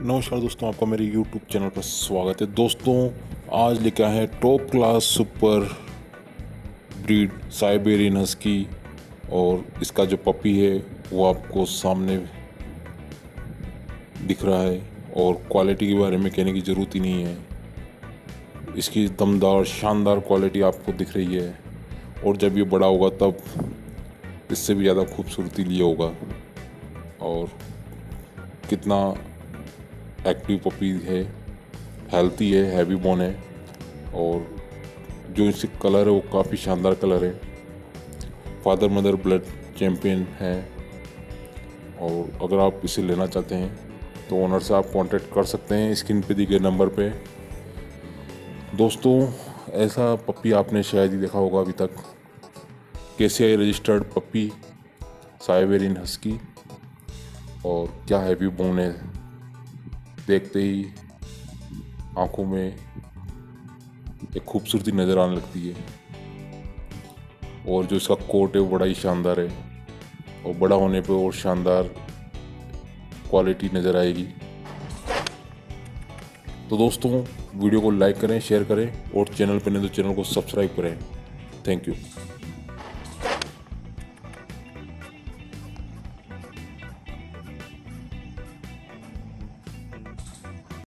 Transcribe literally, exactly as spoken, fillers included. नमस्कार दोस्तों, आपका मेरे YouTube चैनल पर स्वागत है। दोस्तों, आज लेकर आए हैं top class super breed Siberian husky, और इसका जो पपी है वो आपको सामने दिख रहा है और क्वालिटी के बारे में कहने की ज़रूरत ही नहीं है। इसकी दमदार शानदार क्वालिटी आपको दिख रही है, और जब ये बड़ा होगा तब इससे भी ज़्यादा खूबसूरती लिए होगा। और कितना एक्टिव पपी है, हेल्थी है, हैवी बोन है, और जो इसके कलर है वो काफ़ी शानदार कलर है। फादर मदर ब्लड चैम्पियन है, और अगर आप इसे लेना चाहते हैं तो ओनर से आप कांटेक्ट कर सकते हैं स्क्रीन पे दिए गए नंबर पे। दोस्तों, ऐसा पपी आपने शायद ही देखा होगा अभी तक। KCI registered puppy Siberian husky, और क्या हैवी बोन है, देखते ही आंखों में एक खूबसूरती नज़र आने लगती है। और जो इसका कोट है वो बड़ा ही शानदार है, और बड़ा होने पे और शानदार क्वालिटी नज़र आएगी। तो दोस्तों, वीडियो को लाइक करें, शेयर करें, और चैनल पर नहीं तो चैनल को सब्सक्राइब करें। Thank you.